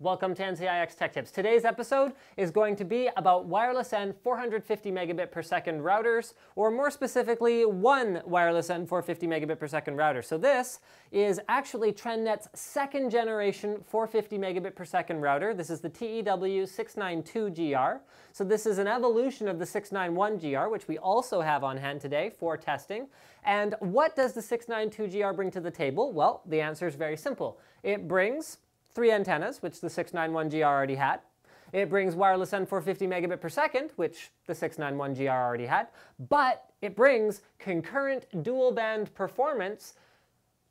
Welcome to NCIX Tech Tips. Today's episode is going to be about Wireless N 450 megabit per second routers, or more specifically, one Wireless N 450 megabit per second router. So this is actually TrendNet's second generation 450 megabit per second router. This is the TEW692GR. So this is an evolution of the 691GR, which we also have on hand today for testing. And what does the 692GR bring to the table? Well, the answer is very simple. It brings 3 antennas, which the 691GR already had. It brings wireless N 450 megabit per second, which the 691GR already had, but it brings concurrent dual band performance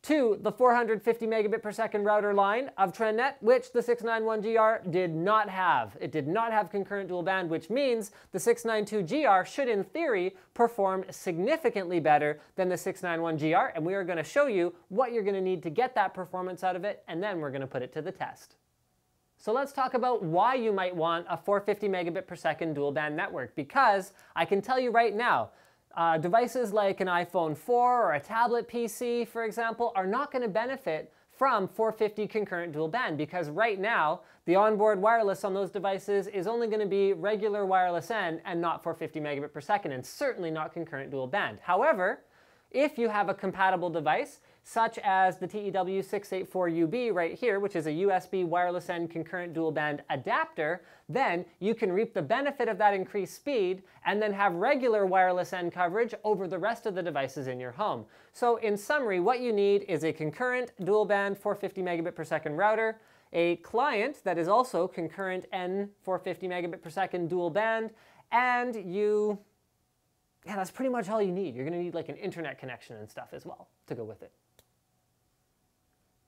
to the 450 megabit per second router line of TrendNet, which the 691GR did not have. It did not have concurrent dual band, which means the 692GR should, in theory, perform significantly better than the 691GR, and we are going to show you what you're going to need to get that performance out of it, and then we're going to put it to the test. So let's talk about why you might want a 450 megabit per second dual band network, because I can tell you right now, devices like an iPhone 4 or a tablet PC, for example, are not going to benefit from 450 concurrent dual band, because right now the onboard wireless on those devices is only going to be regular wireless N and not 450 megabit per second, and certainly not concurrent dual band. However, if you have a compatible device, such as the TEW684UB right here, which is a USB wireless N concurrent dual band adapter, then you can reap the benefit of that increased speed and then have regular wireless N coverage over the rest of the devices in your home. So in summary, what you need is a concurrent dual band 450 megabit per second router, a client that is also concurrent N 450 megabit per second dual band, and yeah, that's pretty much all you need. You're gonna need like an internet connection and stuff as well to go with it.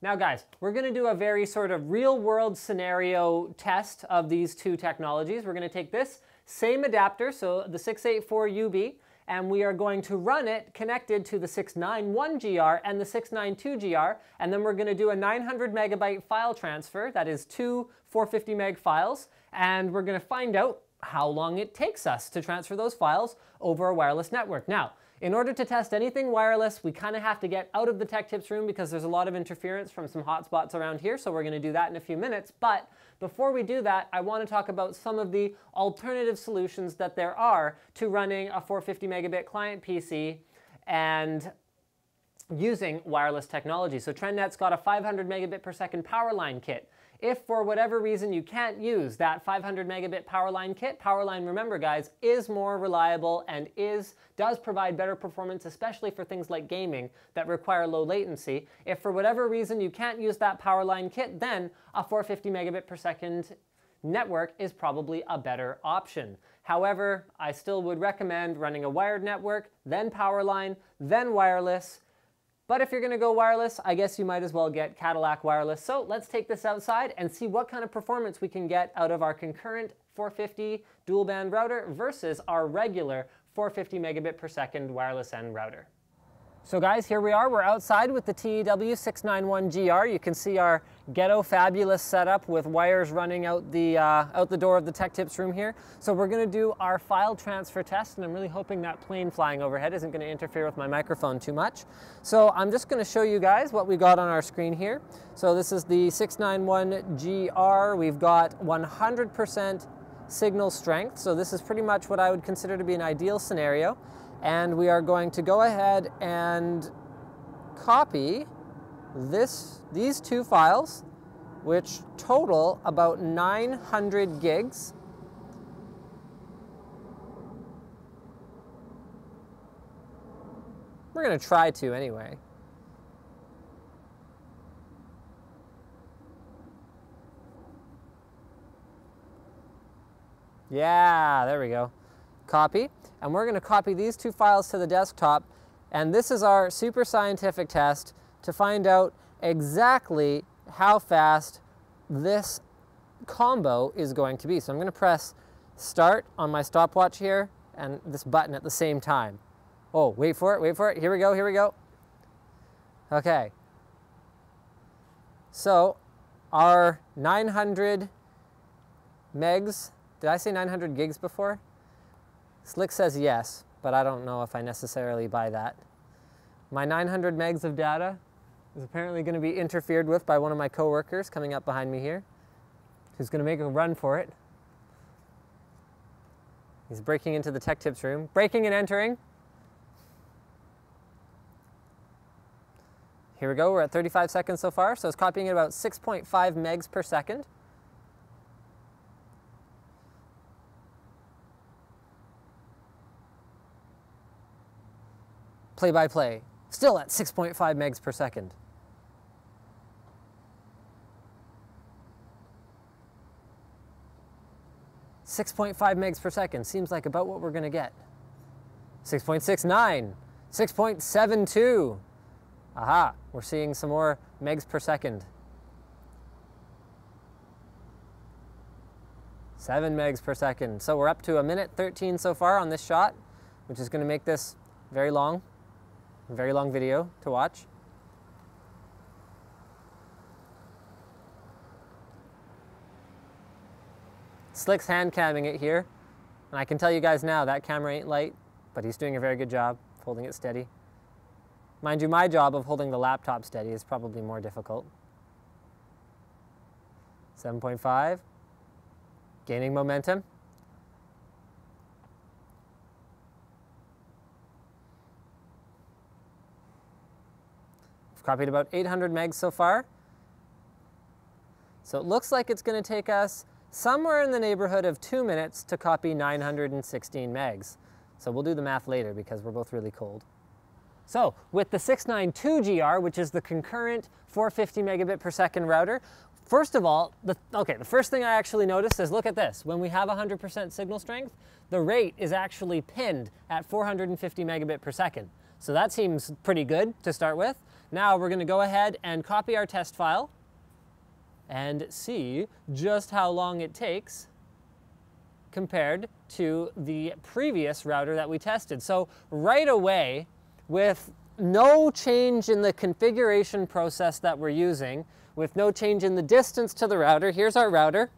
Now guys, we're going to do a very sort of real-world scenario test of these two technologies. We're going to take this same adapter, so the 684UB, and we are going to run it connected to the 691GR and the 692GR, and then we're going to do a 900 megabyte file transfer, that is two 450 meg files, and we're going to find out how long it takes us to transfer those files over a wireless network. Now, in order to test anything wireless, we kind of have to get out of the Tech Tips room because there's a lot of interference from some hotspots around here, so we're going to do that in a few minutes. But before we do that, I want to talk about some of the alternative solutions that there are to running a 450 megabit client PC and using wireless technology. So TrendNet's got a 500 megabit per second Powerline kit. If for whatever reason you can't use that 500 megabit Powerline kit, Powerline, remember guys, is more reliable and does provide better performance, especially for things like gaming that require low latency. If for whatever reason you can't use that Powerline kit, then a 450 megabit per second network is probably a better option. However, I still would recommend running a wired network, then Powerline, then wireless. But if you're going to go wireless, I guess you might as well get Cadillac wireless. So let's take this outside and see what kind of performance we can get out of our concurrent 450 dual band router versus our regular 450 megabit per second wireless N router. So guys, here we are. We're outside with the TEW691GR. You can see our ghetto fabulous setup with wires running out the door of the Tech Tips room here. So we're going to do our file transfer test, and I'm really hoping that plane flying overhead isn't going to interfere with my microphone too much. So I'm just going to show you guys what we got on our screen here. So this is the 691GR. We've got 100% signal strength. So this is pretty much what I would consider to be an ideal scenario. And we are going to go ahead and copy these two files, which total about 900 gigs. We're going to try to anyway. Yeah, there we go. Copy. And we're going to copy these two files to the desktop, and this is our super scientific test to find out exactly how fast this combo is going to be. So I'm going to press start on my stopwatch here and this button at the same time. Oh, wait for it, wait for it. Here we go, here we go. Okay. So our 900 megs, did I say 900 gigs before? Slick says yes, but I don't know if I necessarily buy that. My 900 megs of data is apparently going to be interfered with by one of my coworkers coming up behind me here. who's going to make a run for it. He's breaking into the Tech Tips room, breaking and entering. Here we go, we're at 35 seconds so far, so it's copying at about 6.5 megs per second. Play by play, still at 6.5 megs per second. Seems like about what we're going to get. 6.69, 6.72. Aha, we're seeing some more megs per second. 7 megs per second. So we're up to a minute 13 so far on this shot, which is going to make this very long video to watch. Slick's hand camming it here, and I can tell you guys now that camera ain't light, but he's doing a very good job holding it steady. Mind you, my job of holding the laptop steady is probably more difficult. 7.5, gaining momentum. We've copied about 800 megs so far, so it looks like it's going to take us somewhere in the neighborhood of 2 minutes to copy 916 megs. So we'll do the math later because we're both really cold. So with the 692GR, which is the concurrent 450 megabit per second router, first of all, the first thing I actually noticed is, look at this, when we have 100% signal strength, the rate is actually pinned at 450 megabit per second. So that seems pretty good to start with. Now we're going to go ahead and copy our test file and see just how long it takes compared to the previous router that we tested. So right away, with no change in the configuration process that we're using, with no change in the distance to the router, here's our router,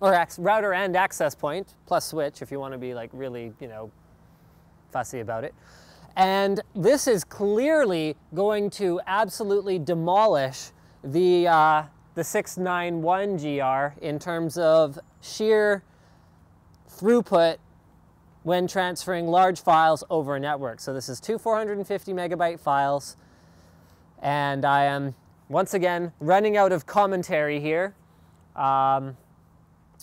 or router and access point, plus switch if you want to be like really, you know, fussy about it. And this is clearly going to absolutely demolish the 691GR in terms of sheer throughput when transferring large files over a network. So this is two 450 megabyte files, and I am once again running out of commentary here.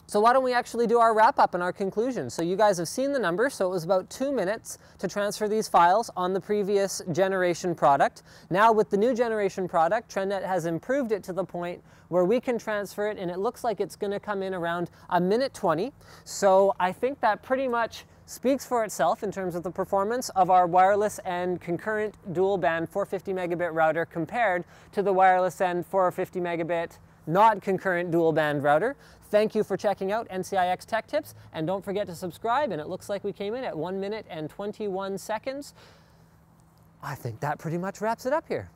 So why don't we actually do our wrap up and our conclusion? So you guys have seen the numbers, so it was about 2 minutes to transfer these files on the previous generation product. Now with the new generation product, TrendNet has improved it to the point where we can transfer it, and it looks like it's going to come in around a minute 20. So I think that pretty much speaks for itself in terms of the performance of our wireless and concurrent dual band 450 megabit router compared to the wireless and 450 megabit not concurrent dual band router. Thank you for checking out NCIX Tech Tips, and don't forget to subscribe. And it looks like we came in at 1 minute and 21 seconds. I think that pretty much wraps it up here.